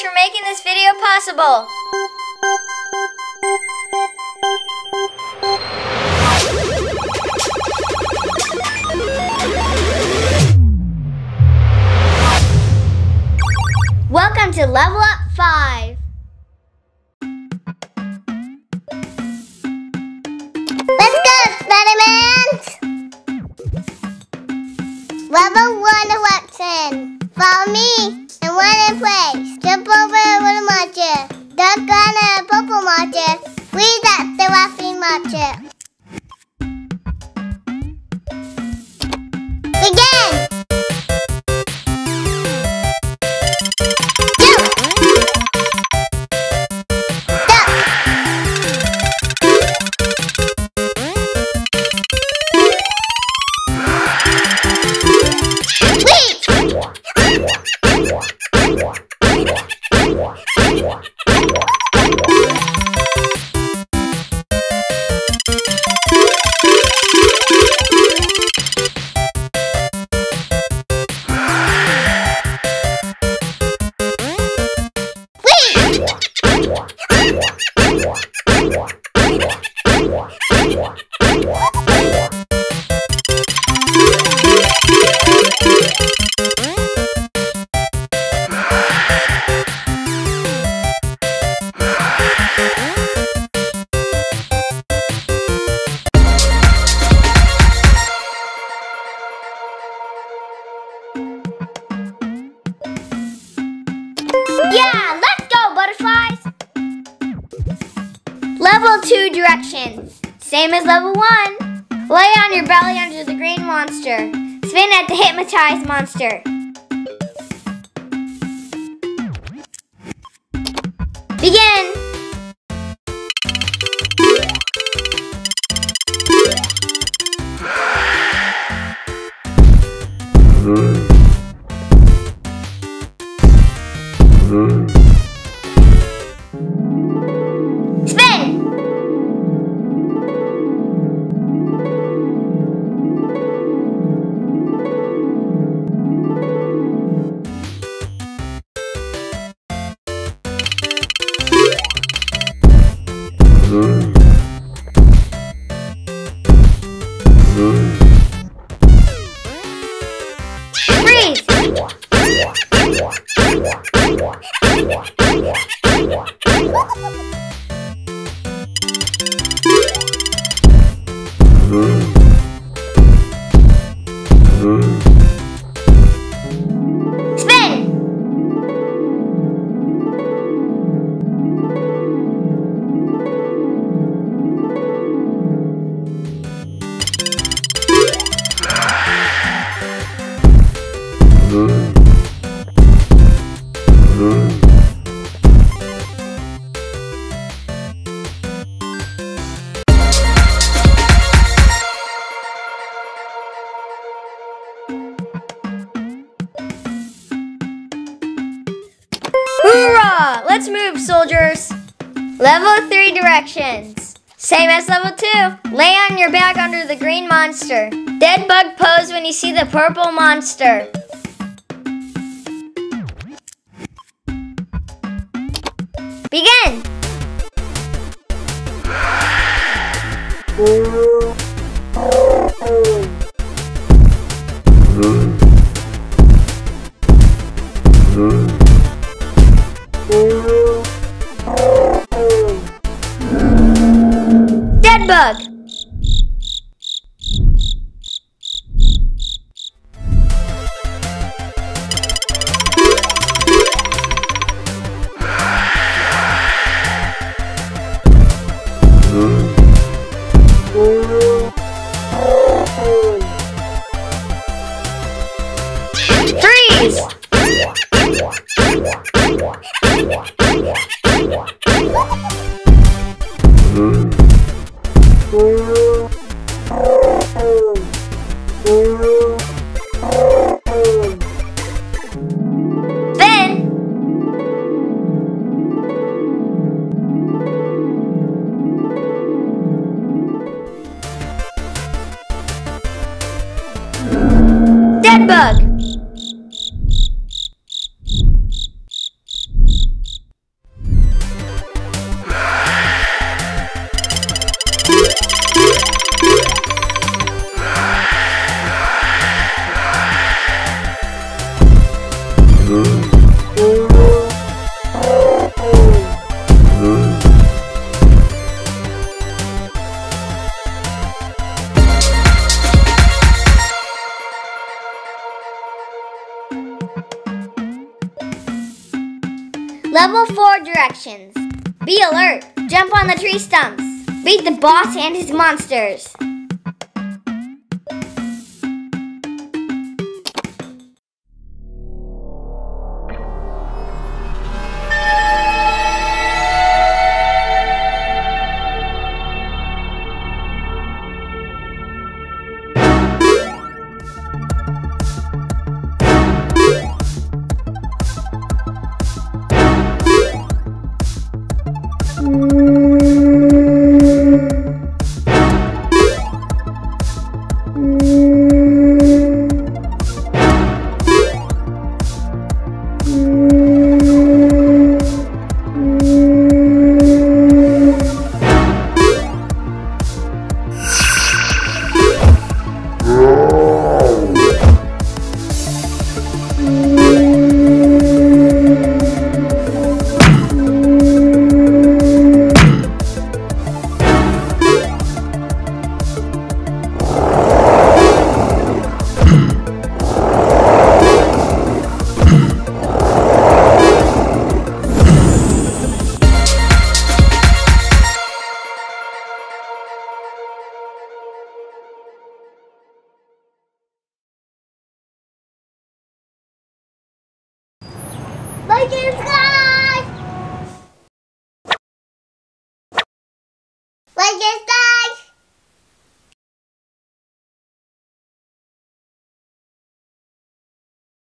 much for making this video possible. Welcome to Level Up 5. Let's go, Spiderman! Level 1 eruption. Follow me and run in place. Jump over a little marcher. Duck under a purple marcher. Freeze up the erupting marcher. Begin! Yeah, let's go, butterflies! Level 2 directions. Same as level 1. Lay on your belly under the green monster. Spin at the hypnotized monster. Begin! Let's move, soldiers. Level 3 directions. Same as level 2. Lay on your back under the green monster. Dead bug pose when you see the purple monster. Begin! Dead bug! Dead bug! Level 4 directions. Be alert. Jump on the tree stumps. Beat the boss and his monsters. Like and subscribe.